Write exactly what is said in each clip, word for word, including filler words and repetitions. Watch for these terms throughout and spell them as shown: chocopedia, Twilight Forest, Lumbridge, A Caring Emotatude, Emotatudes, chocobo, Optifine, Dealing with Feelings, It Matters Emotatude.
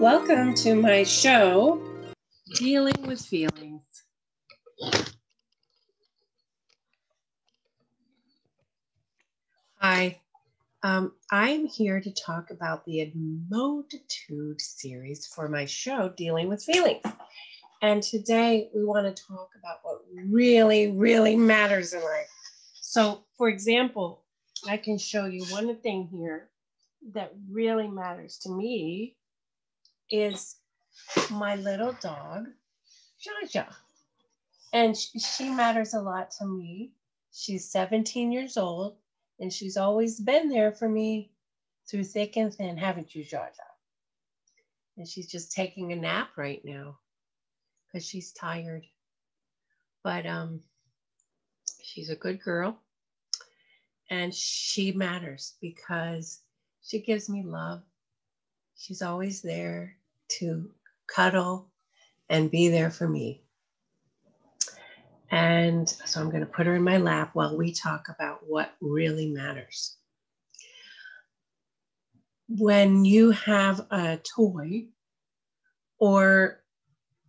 Welcome to my show, Dealing with Feelings. Hi, um, I'm here to talk about the Emotatude series for my show, Dealing with Feelings. And today we want to talk about what really, really matters in life. So, for example, I can show you one thing here that really matters to me is my little dog, Jaja. And she, she matters a lot to me. She's seventeen years old, and she's always been there for me through thick and thin, haven't you, Jaja? And she's just taking a nap right now because she's tired. But um, she's a good girl, and she matters because she gives me love. She's always there to cuddle and be there for me. And so I'm going to put her in my lap while we talk about what really matters. When you have a toy or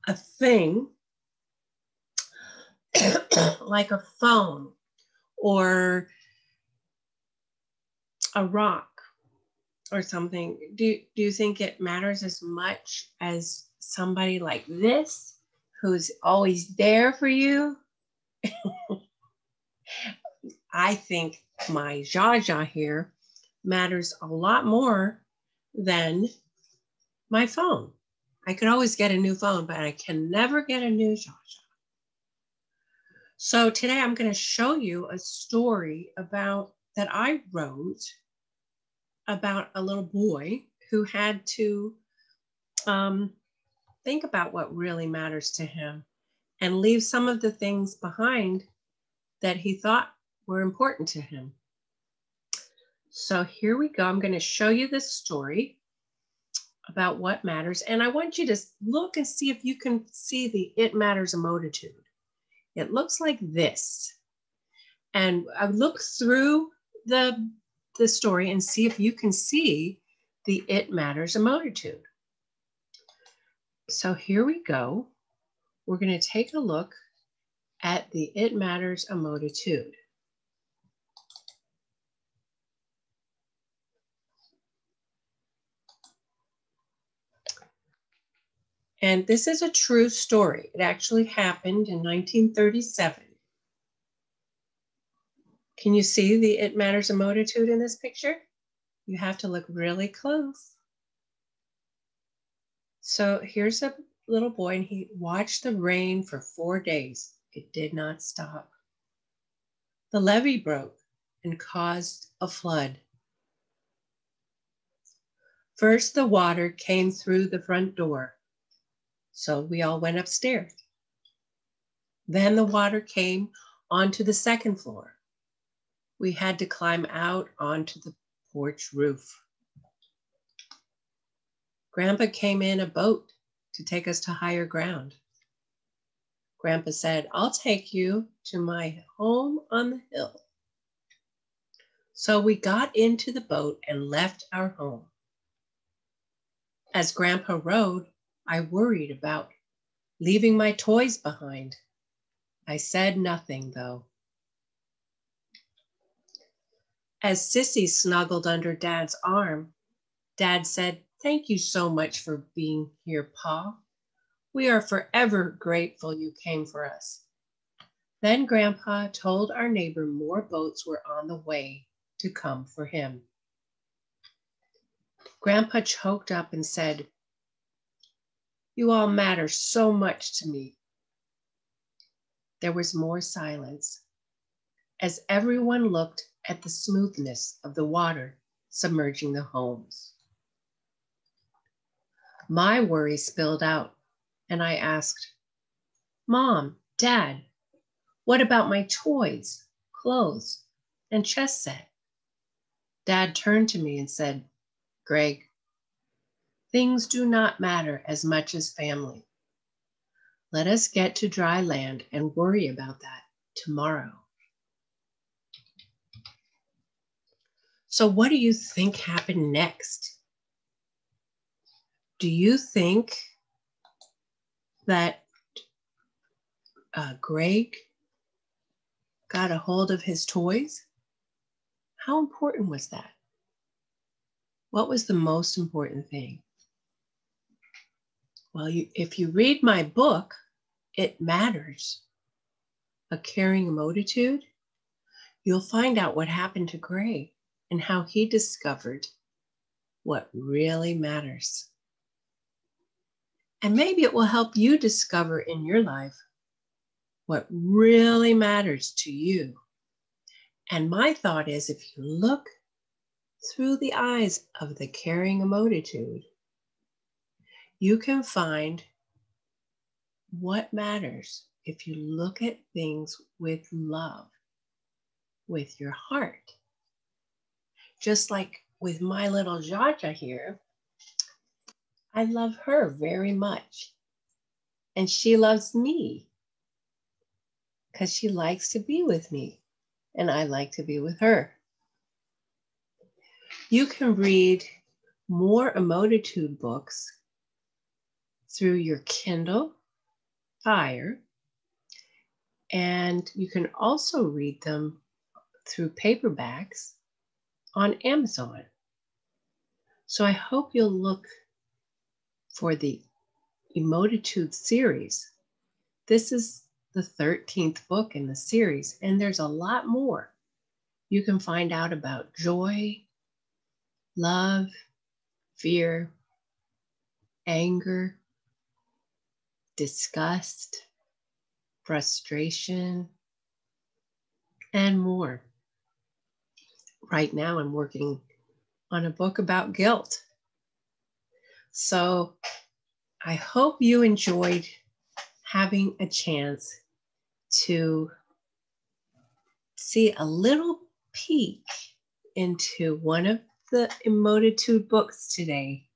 a thing like a phone or a rock or something, do, do you think it matters as much as somebody like this who's always there for you? I think my Jaja here matters a lot more than my phone. I could always get a new phone, but I can never get a new Jaja. So today I'm going to show you a story about that I wrote about a little boy who had to um, think about what really matters to him and leave some of the things behind that he thought were important to him. So here we go. I'm going to show you this story about what matters. And I want you to look and see if you can see the It Matters Emotatude. It looks like this. And I look through the the story and see if you can see the It Matters Emotatude. So here we go. We're going to take a look at the It Matters Emotatude. And this is a true story. It actually happened in nineteen thirty-seven. Can you see the It Matters Emotatude in this picture? You have to look really close. So here's a little boy, and he watched the rain for four days. It did not stop. The levee broke and caused a flood. First, the water came through the front door, so we all went upstairs. Then the water came onto the second floor. We had to climb out onto the porch roof. Grandpa came in a boat to take us to higher ground. Grandpa said, "I'll take you to my home on the hill." So we got into the boat and left our home. As Grandpa rowed, I worried about leaving my toys behind. I said nothing, though. As Sissy snuggled under Dad's arm, Dad said, "Thank you so much for being here, Pa. We are forever grateful you came for us." Then Grandpa told our neighbor more boats were on the way to come for him. Grandpa choked up and said, "You all matter so much to me." There was more silence as everyone looked at the smoothness of the water submerging the homes. My worry spilled out, and I asked, "Mom, Dad, what about my toys, clothes, and chess set?" Dad turned to me and said, "Greg, things do not matter as much as family. Let us get to dry land and worry about that tomorrow." So what do you think happened next? do you think that uh, Greg got a hold of his toys? How important was that? What was the most important thing? Well, you, if you read my book, It Matters, A Caring Emotatude, you'll find out what happened to Greg and how he discovered what really matters. And maybe it will help you discover in your life what really matters to you. And my thought is, if you look through the eyes of the caring emotitude, you can find what matters if you look at things with love, with your heart. Just like with my little Jaja here, I love her very much. And she loves me because she likes to be with me and I like to be with her. You can read more Emotatude books through your Kindle Fire, and you can also read them through paperbacks on Amazon. So I hope you'll look for the Emotatude series. This is the thirteenth book in the series, and there's a lot more. You can find out about joy, love, fear, anger, disgust, frustration, and more. Right now, I'm working on a book about guilt. So I hope you enjoyed having a chance to see a little peek into one of the Emotatude books today.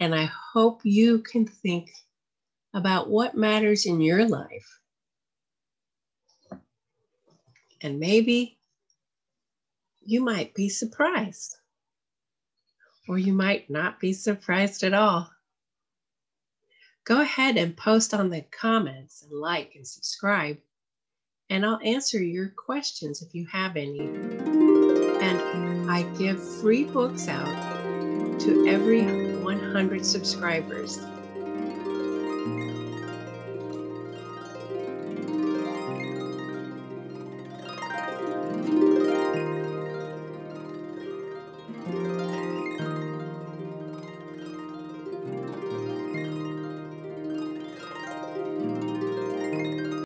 And I hope you can think about what matters in your life. And maybe you might be surprised, or you might not be surprised at all. Go ahead and post on the comments and like and subscribe, and I'll answer your questions if you have any. And I give free books out to every one hundred subscribers.